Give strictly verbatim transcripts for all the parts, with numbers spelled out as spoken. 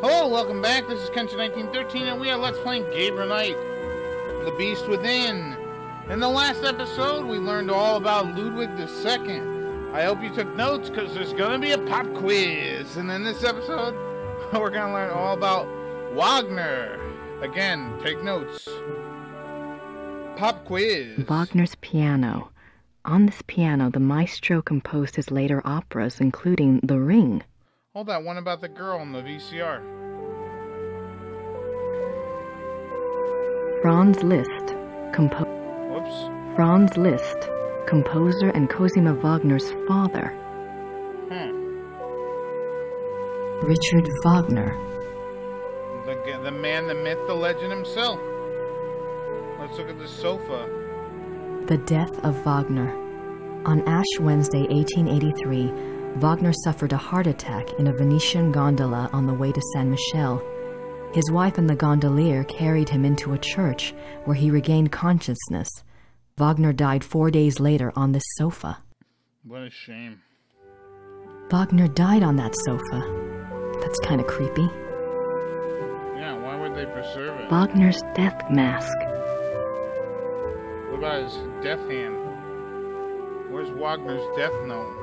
Hello, welcome back. This is Kenshin nineteen thirteen, and we are Let's Playing Gabriel Knight, The Beast Within. In the last episode, we learned all about Ludwig the Second. I hope you took notes, because there's going to be a pop quiz. And in this episode, we're going to learn all about Wagner. Again, take notes. Pop quiz. Wagner's piano. On this piano, the maestro composed his later operas, including The Ring. Oh, that one about the girl in the V C R. Franz Liszt, compo Whoops. Franz Liszt, composer and Cosima Wagner's father. Hmm. Richard Wagner, the the man, the myth, the legend himself. Let's look at the sofa. The death of Wagner. On Ash Wednesday, eighteen eighty-three. Wagner suffered a heart attack in a Venetian gondola on the way to San Michele. His wife and the gondolier carried him into a church where he regained consciousness. Wagner died four days later on this sofa. What a shame. Wagner died on that sofa. That's kind of creepy. Yeah, why would they preserve it? Wagner's death mask. What about his death hand? Where's Wagner's death note?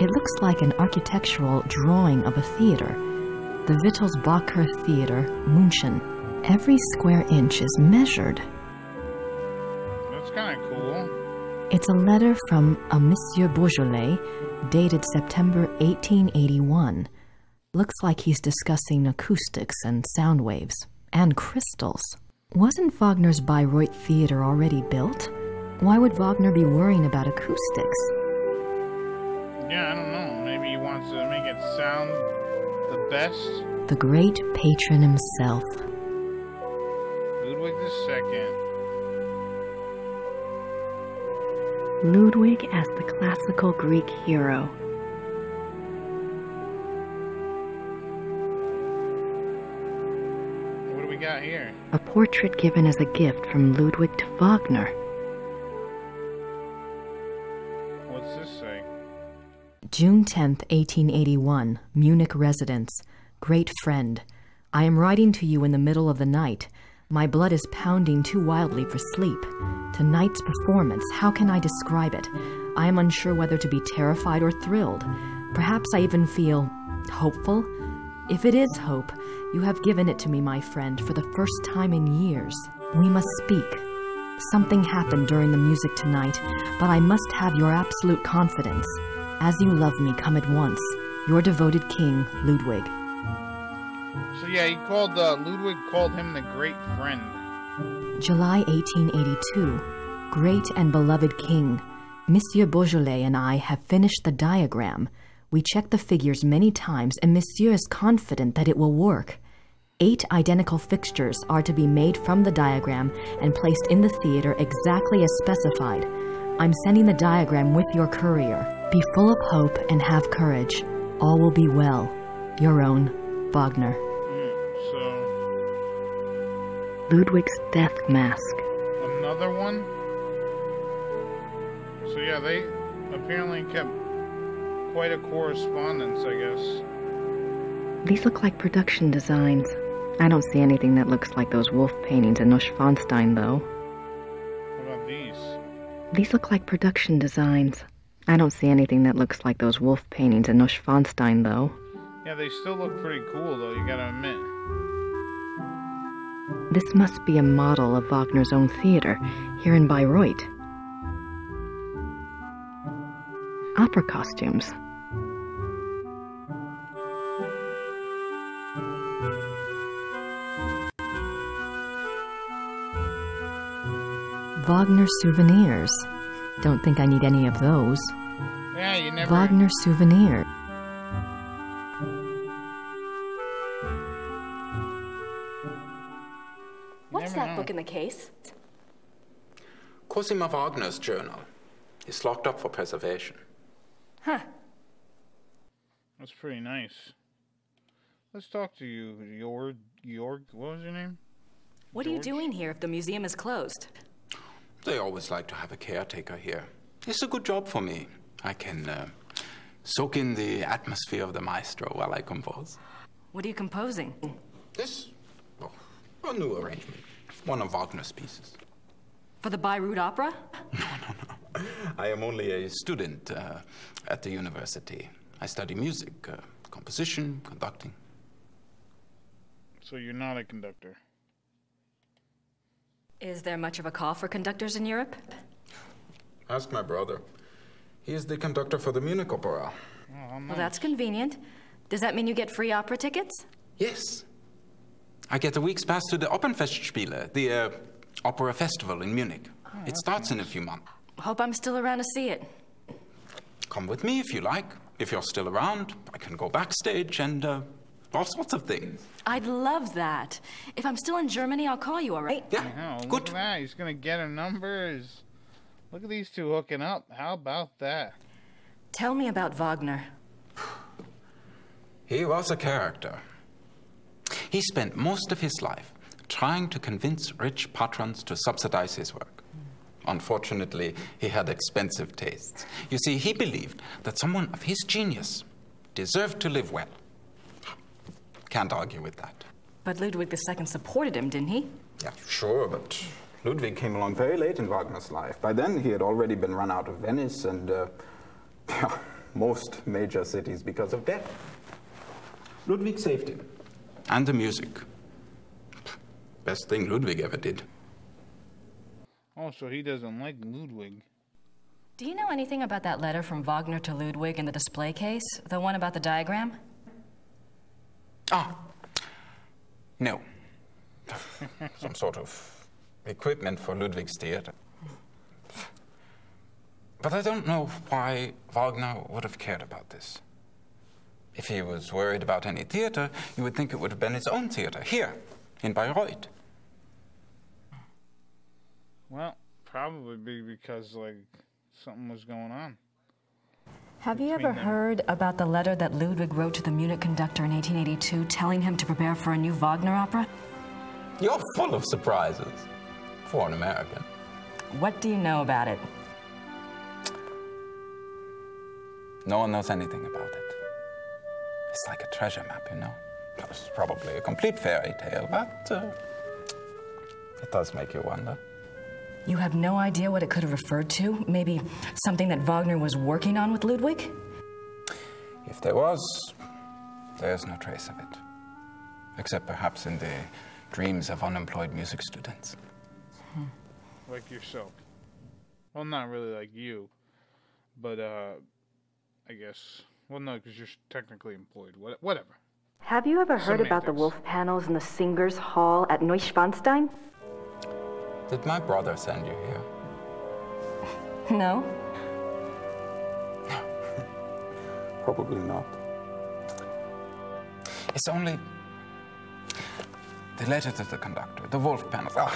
It looks like an architectural drawing of a theater, the Wittelsbacher Theater, München. Every square inch is measured. That's kind of cool. It's a letter from a Monsieur Bourgeois, dated September eighteen eighty-one. Looks like he's discussing acoustics and sound waves, and crystals. Wasn't Wagner's Bayreuth Theater already built? Why would Wagner be worrying about acoustics? Yeah, I don't know. Maybe he wants to make it sound the best. The great patron himself. Ludwig the Second. Ludwig as the classical Greek hero. What do we got here? A portrait given as a gift from Ludwig to Wagner. What's this say? June tenth, eighteen eighty-one, Munich residence. Great friend, I am writing to you in the middle of the night. My blood is pounding too wildly for sleep. Tonight's performance, how can I describe it? I am unsure whether to be terrified or thrilled. Perhaps I even feel hopeful. If it is hope, you have given it to me, my friend, for the first time in years. We must speak. Something happened during the music tonight, but I must have your absolute confidence. As you love me, come at once. Your devoted king, Ludwig. So yeah, he called, uh, Ludwig called him the great friend. July eighteen eighty-two. Great and beloved king. Monsieur Beaujolais and I have finished the diagram. We checked the figures many times, and Monsieur is confident that it will work. Eight identical fixtures are to be made from the diagram and placed in the theater exactly as specified. I'm sending the diagram with your courier. Be full of hope and have courage. All will be well. Your own, Wagner. Mm, so... Ludwig's death mask. Another one? So yeah, they apparently kept quite a correspondence, I guess. These look like production designs. I don't see anything that looks like those wolf paintings in Neuschwanstein, though. What about these? These look like production designs. I don't see anything that looks like those wolf paintings in Neuschwanstein, though. Yeah, they still look pretty cool, though, you gotta admit. This must be a model of Wagner's own theater, here in Bayreuth. Opera costumes. Wagner souvenirs. Don't think I need any of those. Yeah, you never... Wagner souvenir. What's that book in the case? Cosima Wagner's journal. It's locked up for preservation. Huh. That's pretty nice. Let's talk to you, Jorg. Jorg, what was your name? What George? Are you doing here if the museum is closed? They always like to have a caretaker here. It's a good job for me. I can uh, soak in the atmosphere of the maestro while I compose. What are you composing? This? Oh, a new arrangement. One of Wagner's pieces. For the Bayreuth Opera? No, no, no. I am only a student uh, at the university. I study music, uh, composition, conducting. So you're not a conductor? Is there much of a call for conductors in Europe? Ask my brother. He is the conductor for the Munich Opera. Oh, nice. Well, that's convenient. Does that mean you get free opera tickets? Yes. I get a week's pass to the Opernfestspiele, the uh, opera festival in Munich. Oh, it starts nice. in a few months. Hope I'm still around to see it. Come with me if you like. If you're still around, I can go backstage and uh, all sorts of things. I'd love that. If I'm still in Germany, I'll call you, all right? Yeah, yeah look good. At that. He's going to get her numbers. Look at these two hooking up. How about that? Tell me about Wagner. He was a character. He spent most of his life trying to convince rich patrons to subsidize his work. Unfortunately, he had expensive tastes. You see, he believed that someone of his genius deserved to live well. Can't argue with that. But Ludwig the Second supported him, didn't he? Yeah, sure, but Ludwig came along very late in Wagner's life. By then, he had already been run out of Venice and uh, most major cities because of death. Ludwig saved him. And the music. Best thing Ludwig ever did. Oh, so he doesn't like Ludwig. Do you know anything about that letter from Wagner to Ludwig in the display case? The one about the diagram? Ah. No. Some sort of equipment for Ludwig's theater. But I don't know why Wagner would have cared about this. If he was worried about any theater, you would think it would have been his own theater, here, in Bayreuth. Well, probably be because, like, something was going on. Have you ever them. heard about the letter that Ludwig wrote to the Munich conductor in eighteen eighty-two telling him to prepare for a new Wagner opera? You're full of surprises. For an American. What do you know about it? No one knows anything about it. It's like a treasure map, you know? It's probably a complete fairy tale, but uh, it does make you wonder. You have no idea what it could have referred to? Maybe something that Wagner was working on with Ludwig? If there was, there is no trace of it. Except perhaps in the dreams of unemployed music students. Like yourself. Well, not really like you, but uh, I guess. Well, no, because you're technically employed. What, whatever. Have you ever heard Semantics. about the wolf panels in the Singers' Hall at Neuschwanstein? Did my brother send you here? No. Probably not. It's only the letter to the conductor, the wolf panels. Oh.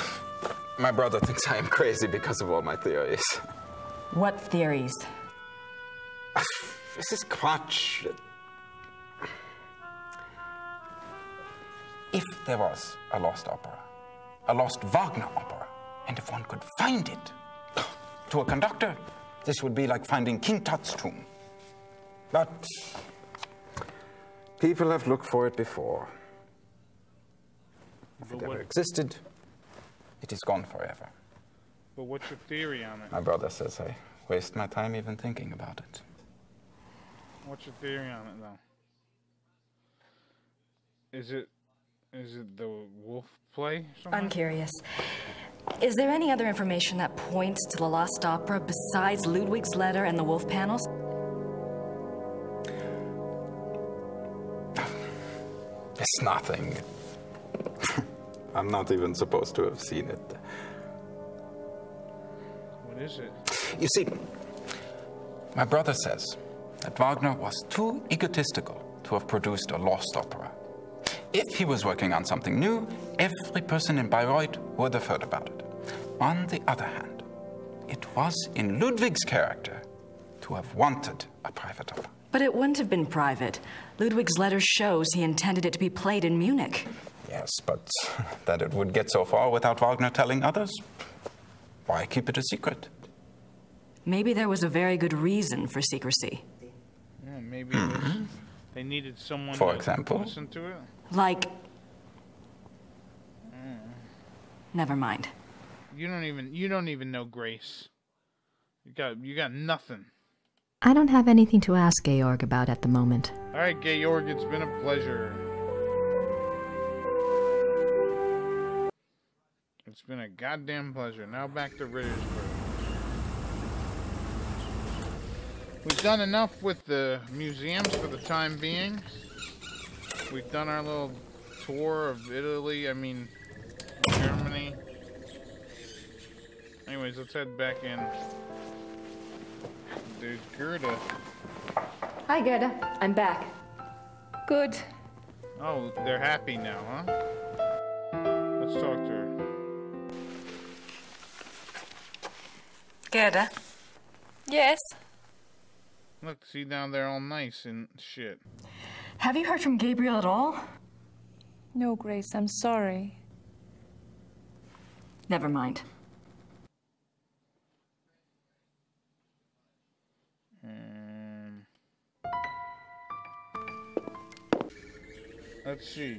My brother thinks I am crazy because of all my theories. What theories? This is Quatsch. If there was a lost opera, a lost Wagner opera, and if one could find it, to a conductor, this would be like finding King Tut's tomb. But people have looked for it before. If it ever existed, it is gone forever. But what's your theory on it? My brother says I waste my time even thinking about it. What's your theory on it, though? Is it... is it the wolf play? Somewhere? I'm curious. Is there any other information that points to the lost opera besides Ludwig's letter and the wolf panels? It's nothing. I'm not even supposed to have seen it. What is it? You see, my brother says that Wagner was too egotistical to have produced a lost opera. If he was working on something new, every person in Bayreuth would have heard about it. On the other hand, it was in Ludwig's character to have wanted a private opera. But it wouldn't have been private. Ludwig's letter shows he intended it to be played in Munich. Yes, but that it would get so far without Wagner telling others? Why keep it a secret? Maybe there was a very good reason for secrecy. Yeah, and maybe mm-hmm. it was, they needed someone For to example? listen to it. Like, mm. never mind. You don't even you don't even know Grace. You got you got nothing. I don't have anything to ask Georg about at the moment. All right, Georg, it's been a pleasure. It's been a goddamn pleasure. Now back to Rittersburg. We've done enough with the museums for the time being. We've done our little tour of Italy, I mean, Germany. Anyways, let's head back in. There's Gerda. Hi, Gerda. I'm back. Good. Oh, they're happy now, huh? Let's talk to her. Gerda? Yes? Look, she's down there all nice and shit. Have you heard from Gabriel at all? No, Grace, I'm sorry. Never mind. Um, let's see.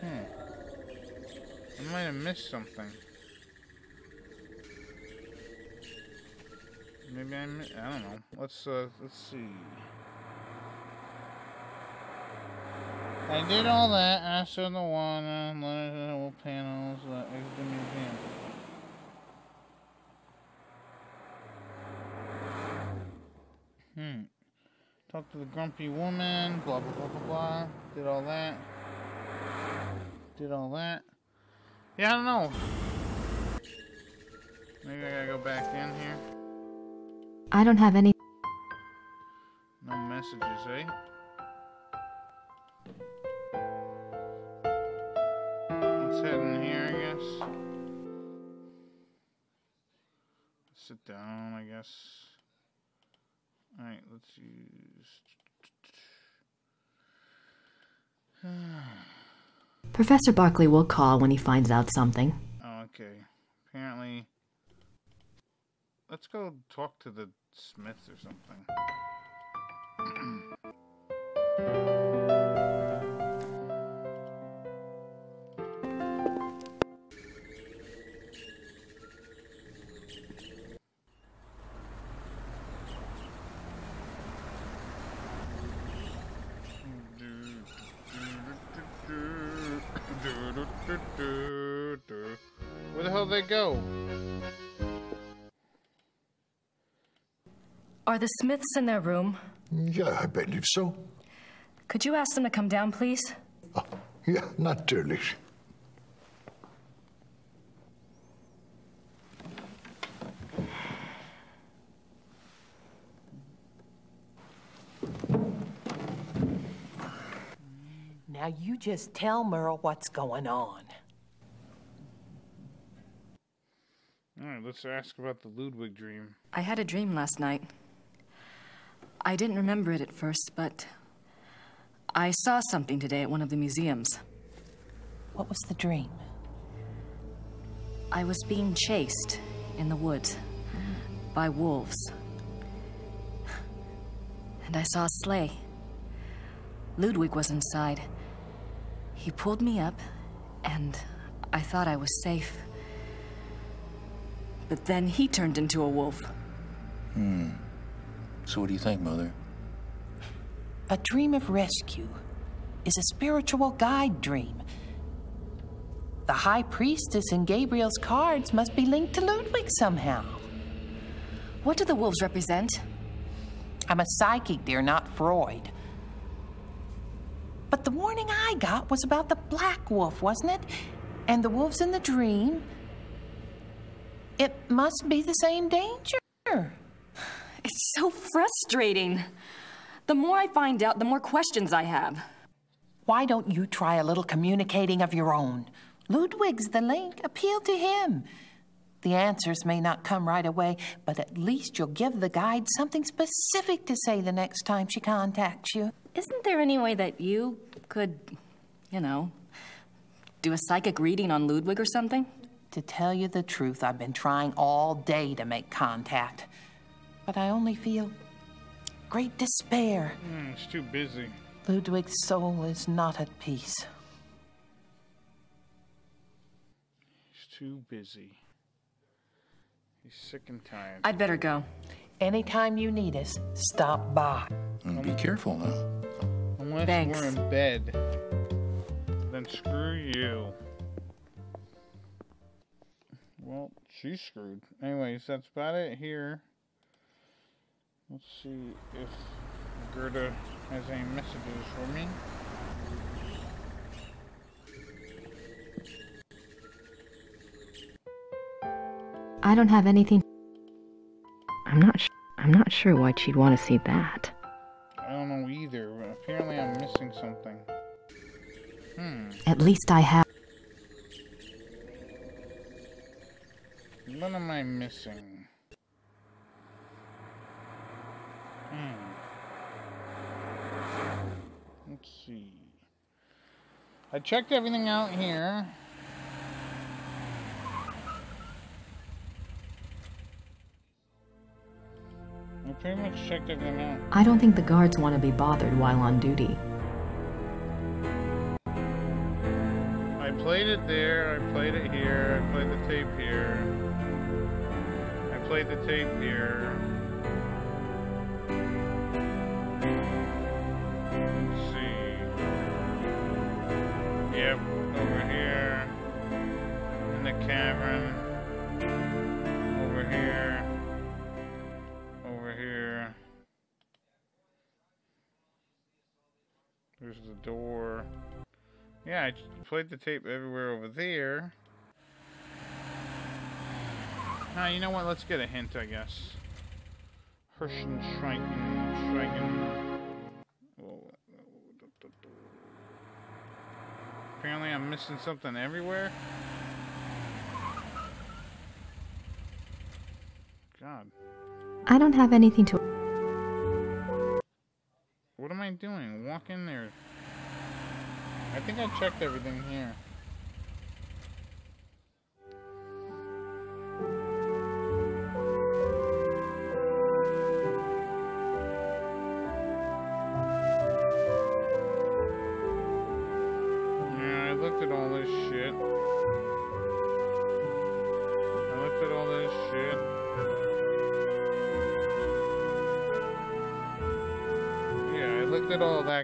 Hmm. I might have missed something. Maybe I mi- I don't know. Let's, uh, let's see. I did all that, I showed the water, letters, panels, the uh, extra museum. Hmm. Talked to the grumpy woman, blah, blah, blah, blah, blah. Did all that. Did all that. Yeah, I don't know. Maybe I gotta go back in here. I don't have any. No messages, eh? Let's head in here, I guess. Let's sit down, I guess. Alright, let's use... Professor Barkley will call when he finds out something. Oh, okay. Apparently... Let's go talk to the Smiths or something. Where the hell did they go? Are the Smiths in their room? Yeah, I believe so. Could you ask them to come down, please? Oh, yeah, natürlich. Now you just tell Merle what's going on. All right, let's ask about the Ludwig dream. I had a dream last night. I didn't remember it at first, but I saw something today at one of the museums. What was the dream? I was being chased in the woods mm. by wolves. And I saw a sleigh. Ludwig was inside. He pulled me up, and I thought I was safe. But then he turned into a wolf. Hmm. So what do you think, Mother? A dream of rescue is a spiritual guide dream. The High Priestess and Gabriel's cards must be linked to Ludwig somehow. What do the wolves represent? I'm a psychic, dear, not Freud. But the warning I got was about the Black Wolf, wasn't it? And the wolves in the dream. It must be the same danger. It's so frustrating. The more I find out, the more questions I have. Why don't you try a little communicating of your own? Ludwig's the link. Appeal to him. The answers may not come right away, but at least you'll give the guide something specific to say the next time she contacts you. Isn't there any way that you could, you know, Do a psychic reading on Ludwig or something? To tell you the truth, I've been trying all day to make contact, but I only feel great despair. Mm, it's too busy. Ludwig's soul is not at peace. He's too busy. He's sick and tired. I'd better go. Anytime you need us, stop by. And be careful now. Unless Thanks. we're in bed, then screw you. Well, she's screwed. Anyways, that's about it here. Let's see if Gerda has any messages for me. I don't have anything. I'm not sure. I'm not sure why she'd want to see that. I don't know either, but apparently I'm missing something. Hmm. At least I have. What am I missing? Hmm. Let's see. I checked everything out here. I pretty much checked everything out. I don't think the guards want to be bothered while on duty. I played it there, I played it here, I played the tape here. Play the tape here. Let's see. Yep, over here. In the cavern. Over here. Over here. There's the door. Yeah, I just played the tape everywhere over there. Now, you know what? Let's get a hint, I guess. Hirschen Schreiken, Schreiken. Oh. Apparently, I'm missing something everywhere. God. I don't have anything to. What am I doing? Walk in there. I think I checked everything here.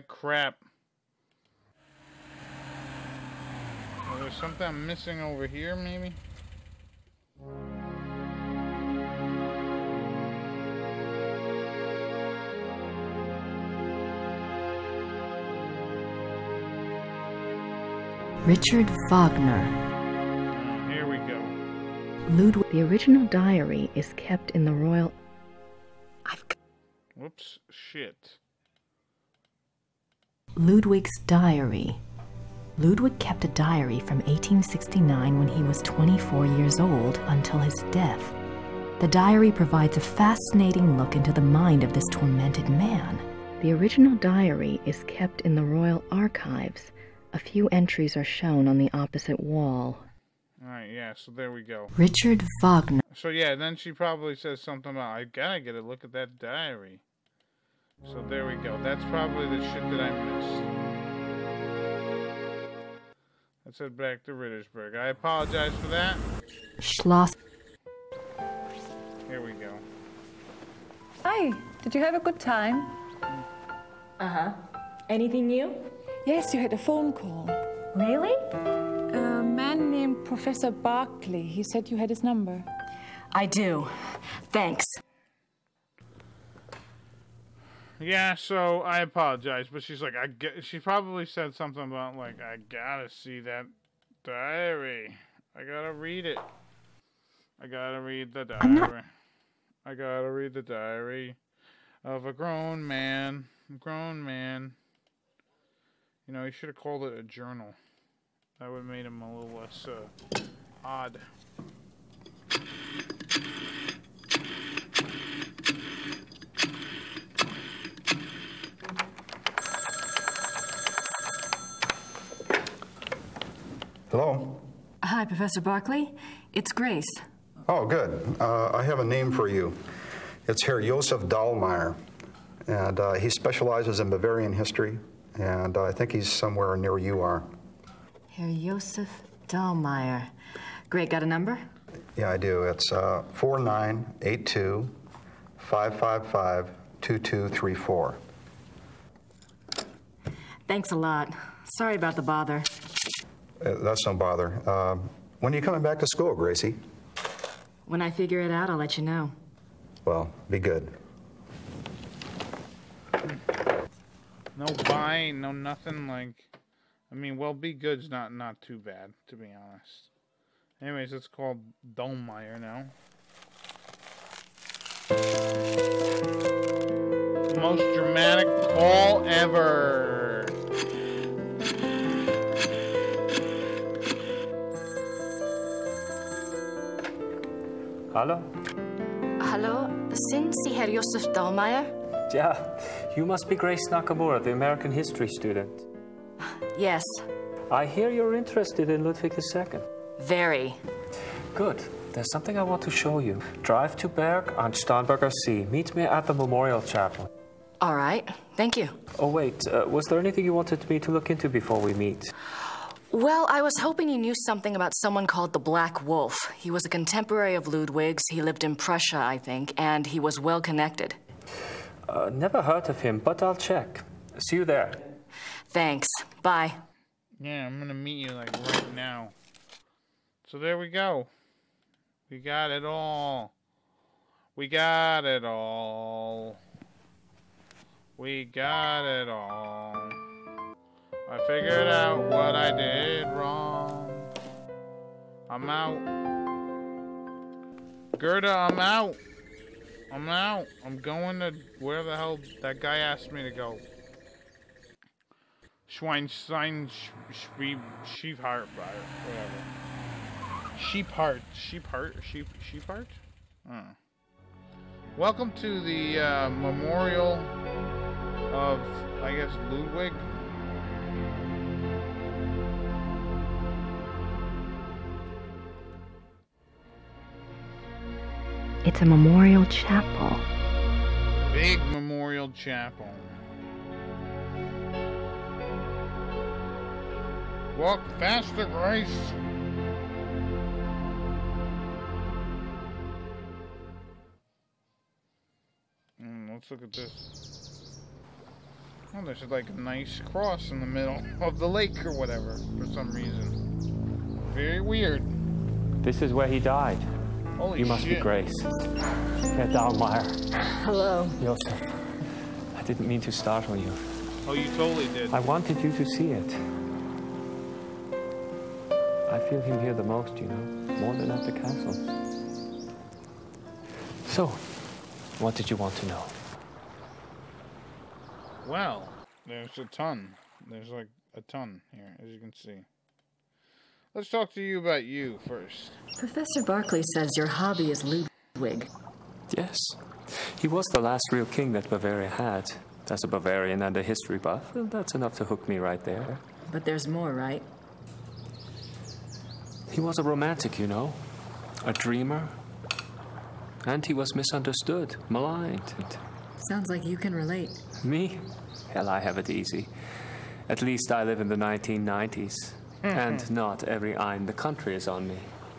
Crap. Well, there's something I'm missing over here, maybe? Richard Wagner. Here we go. Ludwig. The original diary is kept in the royal... I've... Whoops. Shit. Ludwig's diary. Ludwig kept a diary from eighteen sixty-nine when he was twenty-four years old until his death. The diary provides a fascinating look into the mind of this tormented man. The original diary is kept in the Royal Archives. A few entries are shown on the opposite wall. Alright, yeah, so there we go. Richard Wagner. So yeah, then she probably says something about, I gotta get a look at that diary. So there we go. That's probably the shit that I missed. Let's head back to Rittersburg. I apologize for that. Schloss. Here we go. Hi. Did you have a good time? Uh-huh. Anything new? Yes, you had a phone call. Really? A man named Professor Barkley. He said you had his number. I do. Thanks. Yeah, so I apologize, but she's like, I get, she probably said something about, like, I gotta see that diary. I gotta read it. I gotta read the diary. I gotta read the diary of a grown man. A grown man. You know, he should have called it a journal. That would have made him a little less uh, odd. Hello? Hi, Professor Barkley. It's Grace. Oh, good. Uh, I have a name for you. It's Herr Josef Dahlmeier, and uh, he specializes in Bavarian history, and uh, I think he's somewhere near where you are. Herr Josef Dahlmeier. Great. Got a number? Yeah, I do. It's uh, four nine eight two, five five five, two two three four. Thanks a lot. Sorry about the bother. Uh, that's no bother. Uh, when are you coming back to school, Gracie? When I figure it out, I'll let you know. Well, be good. No wine, no nothing like... I mean, well, be good's not, not too bad, to be honest. Anyways, it's called Dahlmeier now. The most dramatic call ever! Hallo? Hallo, sind Sie Herr Josef Dahlmeier? Yeah, you must be Grace Nakimura, the American history student. Yes. I hear you're interested in Ludwig the Second. Very. Good. There's something I want to show you. Drive to Berg on Starnberger See. Meet me at the Memorial Chapel. All right. Thank you. Oh, wait. Uh, was there anything you wanted me to look into before we meet? Well, I was hoping you knew something about someone called the Black Wolf. He was a contemporary of Ludwig's. He lived in Prussia, I think, and he was well connected. Uh, never heard of him, but I'll check. See you there. Thanks. Bye. Yeah, I'm gonna meet you, like, right now. So there we go. We got it all. We got it all. We got it all. I figured out what I did wrong. I'm out. Gerda, I'm out. I'm out. I'm going to where the hell that guy asked me to go. Schweinstein, sheep heart, whatever. Sheep heart, sheep heart, sheep, sheep heart? Oh. Welcome to the uh, memorial of, I guess, Ludwig. It's a memorial chapel. Big memorial chapel. Walk faster, Grace. Mm, let's look at this. Oh, there's like a nice cross in the middle of the lake or whatever for some reason. Very weird. This is where he died. Holy you must shit. be Grace. Herr Dahlmeier. Hello. Josef. I didn't mean to startle you. Oh, you totally did. I wanted you to see it. I feel him here the most, you know, more than at the castle. So, what did you want to know? Well, there's a ton. There's like a ton here, as you can see. Let's talk to you about you first. Professor Barkley says your hobby is Ludwig. Yes. He was the last real king that Bavaria had. As a Bavarian and a history buff, well, that's enough to hook me right there. But there's more, right? He was a romantic, you know. A dreamer. And he was misunderstood, maligned. And sounds like you can relate. Me? Hell, I have it easy. At least I live in the nineteen nineties. And not every eye in the country is on me.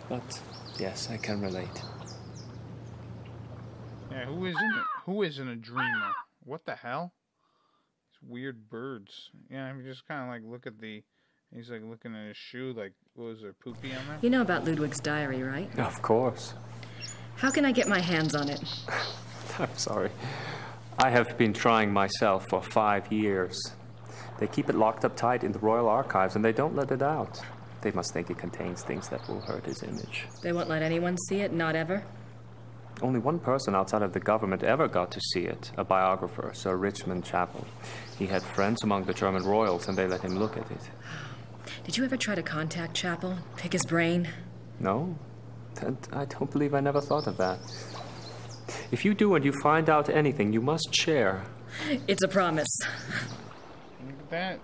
But, yes, I can relate. Yeah, who isn't a, who isn't a dreamer? What the hell? These weird birds. Yeah, I'm just kind of like, look at the... He's like looking at his shoe, like, what was there, poopy on there? You know about Ludwig's diary, right? Of course. How can I get my hands on it? I'm sorry. I have been trying myself for five years. They keep it locked up tight in the Royal Archives, and they don't let it out. They must think it contains things that will hurt his image. They won't let anyone see it? Not ever? Only one person outside of the government ever got to see it, a biographer, Sir Richmond Chapel. He had friends among the German royals, and they let him look at it. Did you ever try to contact Chapel? Pick his brain? No. I don't believe I never thought of that. If you do and you find out anything, you must share. It's a promise. That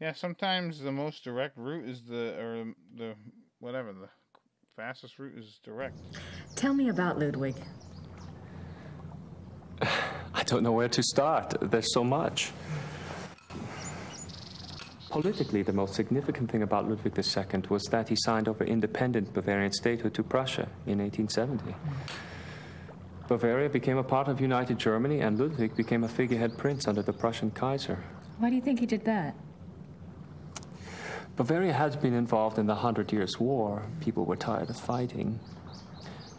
Yeah, sometimes the most direct route is the, or the, whatever, the fastest route is direct. Tell me about Ludwig. I don't know where to start. There's so much. Politically, the most significant thing about Ludwig the Second was that he signed over independent Bavarian statehood to Prussia in eighteen seventy. Bavaria became a part of United Germany, and Ludwig became a figurehead prince under the Prussian Kaiser. Why do you think he did that? Bavaria had been involved in the Hundred Years' War. People were tired of fighting.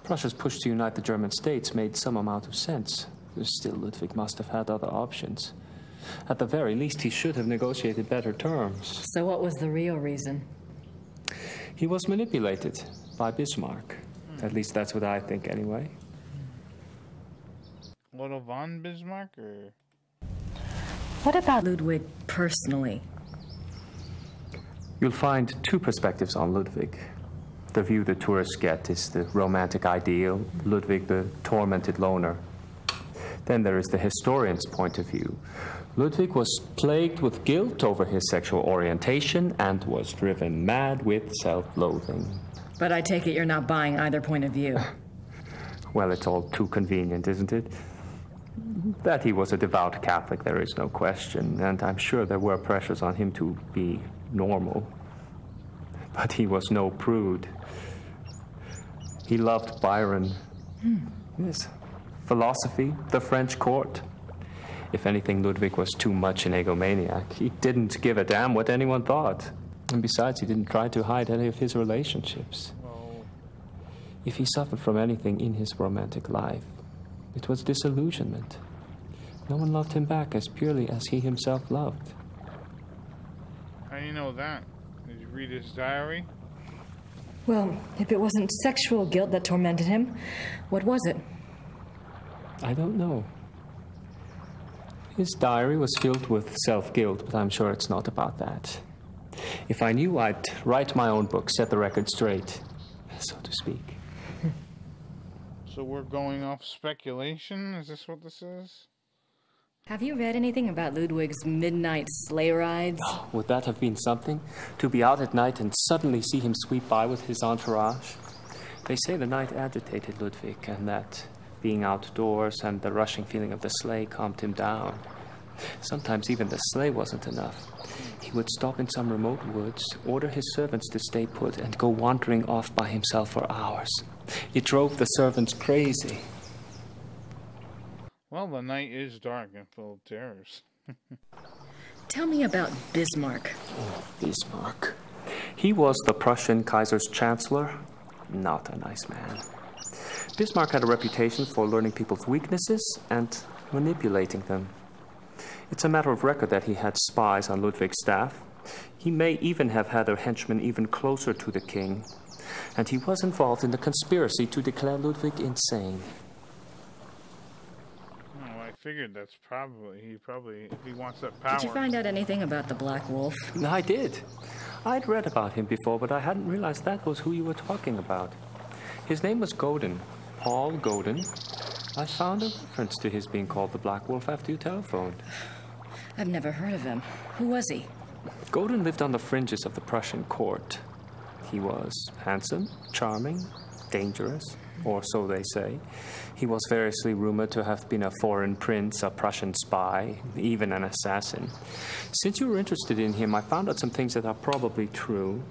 Prussia's push to unite the German states made some amount of sense. Still, Ludwig must have had other options. At the very least, he should have negotiated better terms. So what was the real reason? He was manipulated by Bismarck. Mm. At least that's what I think, anyway. Little von Bismarck, or...? What about Ludwig personally? You'll find two perspectives on Ludwig. The view the tourists get is the romantic ideal, Ludwig the tormented loner. Then there is the historian's point of view. Ludwig was plagued with guilt over his sexual orientation and was driven mad with self-loathing. But I take it you're not buying either point of view. Well, it's all too convenient, isn't it? That he was a devout Catholic, there is no question, and I'm sure there were pressures on him to be normal. But he was no prude. He loved Byron. Mm. Yes. Philosophy, the French court. If anything, Ludwig was too much an egomaniac. He didn't give a damn what anyone thought. And besides, he didn't try to hide any of his relationships. Oh. If he suffered from anything in his romantic life, it was disillusionment. No one loved him back as purely as he himself loved. How do you know that? Did you read his diary? Well, if it wasn't sexual guilt that tormented him, what was it? I don't know. His diary was filled with self-guilt, but I'm sure it's not about that. If I knew, I'd write my own book, set the record straight, so to speak. So we're going off speculation? Is this what this is? Have you read anything about Ludwig's midnight sleigh rides? Oh, would that have been something? To be out at night and suddenly see him sweep by with his entourage? They say the night agitated Ludwig, and that being outdoors and the rushing feeling of the sleigh calmed him down. Sometimes even the sleigh wasn't enough. He would stop in some remote woods, order his servants to stay put, and go wandering off by himself for hours. It drove the servants crazy. Well, the night is dark and full of terrors. Tell me about Bismarck. Oh, Bismarck. He was the Prussian Kaiser's chancellor. Not a nice man. Bismarck had a reputation for learning people's weaknesses and manipulating them. It's a matter of record that he had spies on Ludwig's staff. He may even have had a henchman even closer to the king. And he was involved in the conspiracy to declare Ludwig insane. Oh, I figured that's probably, he probably, if he wants that power. Did you find out anything about the Black Wolf? I did. I'd read about him before, but I hadn't realized that was who you were talking about. His name was Godin. Paul Godin. I found a reference to his being called the Black Wolf after you telephoned. I've never heard of him. Who was he? Godin lived on the fringes of the Prussian court. He was handsome, charming, dangerous, or so they say. He was variously rumored to have been a foreign prince, a Prussian spy, even an assassin. Since you were interested in him, I found out some things that are probably true.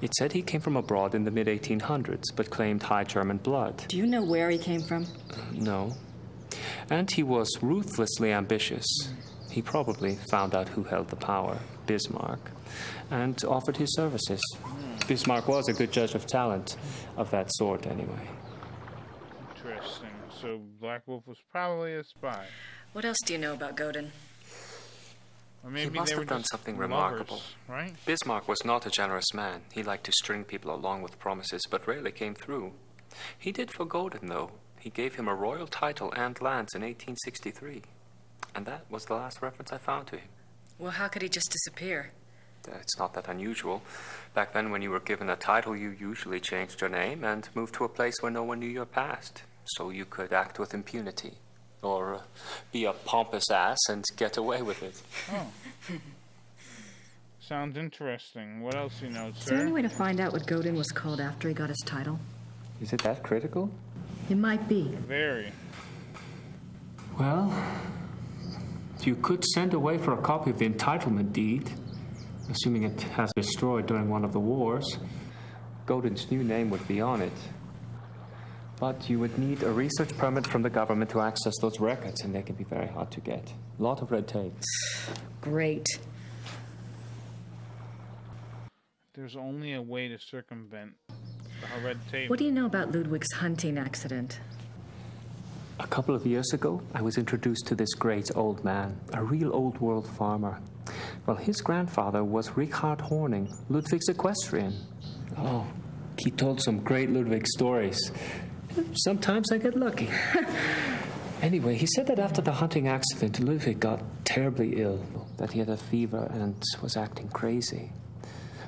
It said he came from abroad in the mid eighteen hundreds, but claimed high German blood. Do you know where he came from? Uh, no. And he was ruthlessly ambitious. He probably found out who held the power, Bismarck, and offered his services. Bismarck was a good judge of talent, of that sort anyway. Interesting. So Black Wolf was probably a spy. What else do you know about Godin? Maybe he must have done something remarkable. Lovers, right? Bismarck was not a generous man. He liked to string people along with promises, but rarely came through. He did for Godin, though. He gave him a royal title and lands in eighteen sixty-three. And that was the last reference I found to him. Well, how could he just disappear? It's not that unusual. Back then, when you were given a title, you usually changed your name and moved to a place where no one knew your past, so you could act with impunity. Or be a pompous ass and get away with it. Oh. Sounds interesting. What else you know, sir? Is there any way to find out what Godin was called after he got his title? Is it that critical? It might be. Very. Well, you could send away for a copy of the entitlement deed, assuming it has been destroyed during one of the wars. Godin's new name would be on it. But you would need a research permit from the government to access those records, and they can be very hard to get. A lot of red tape. Great. There's only a way to circumvent the red tape. What do you know about Ludwig's hunting accident? A couple of years ago, I was introduced to this great old man, a real old-world farmer. Well, his grandfather was Richard Horning, Ludwig's equestrian. Oh, he told some great Ludwig stories. Sometimes I get lucky. Anyway, he said that after the hunting accident, Ludwig got terribly ill, that he had a fever and was acting crazy.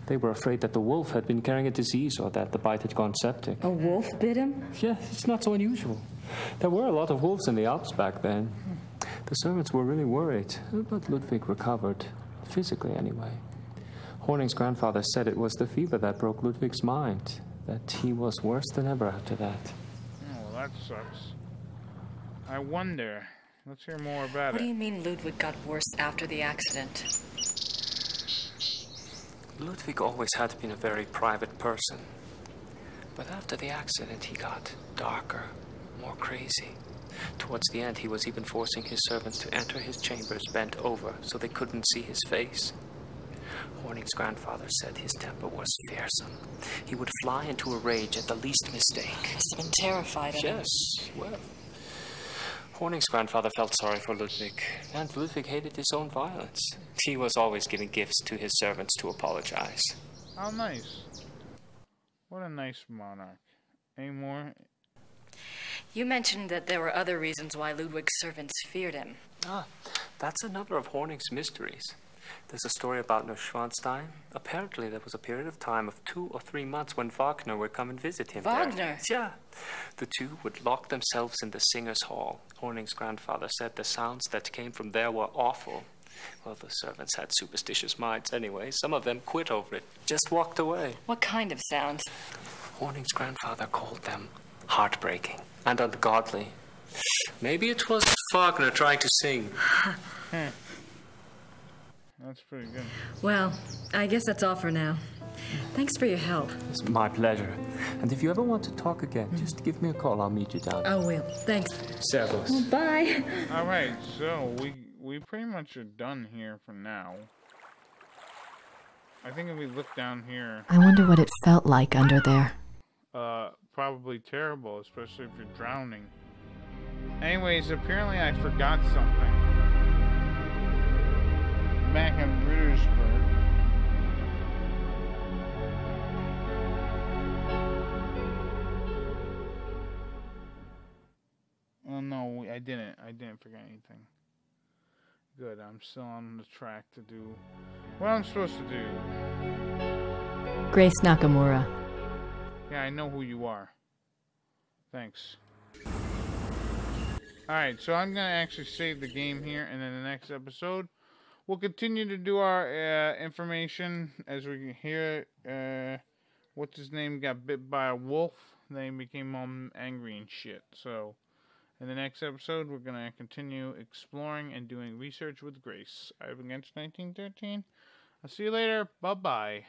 They were afraid that the wolf had been carrying a disease or that the bite had gone septic. A wolf bit him? Yeah, it's not so unusual. There were a lot of wolves in the Alps back then. The servants were really worried, but Ludwig recovered, physically anyway. Horning's grandfather said it was the fever that broke Ludwig's mind, that he was worse than ever after that. Oh, well, that sucks. I wonder. Let's hear more about it. What do you mean Ludwig got worse after the accident? Ludwig always had been a very private person. But after the accident, he got darker, more crazy. Towards the end, he was even forcing his servants to enter his chambers bent over so they couldn't see his face. Horning's grandfather said his temper was fearsome. He would fly into a rage at the least mistake. He must have been terrified of him. Yes, well. Horning's grandfather felt sorry for Ludwig, and Ludwig hated his own violence. He was always giving gifts to his servants to apologize. How nice. What a nice monarch. Any more? You mentioned that there were other reasons why Ludwig's servants feared him. Ah, that's another of Horning's mysteries. There's a story about Neuschwanstein. Apparently there was a period of time of two or three months when Wagner would come and visit him. Wagner? There. Yeah. The two would lock themselves in the singers' hall. Horning's grandfather said the sounds that came from there were awful. Well, the servants had superstitious minds anyway. Some of them quit over it, just walked away. What kind of sounds? Horning's grandfather called them heartbreaking and ungodly. Maybe it was Wagner trying to sing. Hmm. That's pretty good. Well, I guess that's all for now. Thanks for your help. It's my pleasure. And if you ever want to talk again, mm-hmm. just give me a call. I'll meet you down there. I will. Thanks. Servus. Well, bye. All right, so we we pretty much are done here for now. I think if we look down here... I wonder what it felt like under there. Uh, probably terrible, especially if you're drowning. Anyways, apparently I forgot something. Back in Wittelsbacher. Oh no, I didn't. I didn't forget anything. Good, I'm still on the track to do what I'm supposed to do. Grace Nakimura. Yeah, I know who you are. Thanks. Alright, so I'm gonna actually save the game here, and then the next episode we'll continue to do our uh, information as we hear uh, what's his name got bit by a wolf, then he became all angry and shit. So in the next episode we're gonna continue exploring and doing research with Grace. I've been Kenshin nineteen thirteen. I'll see you later. Bye bye.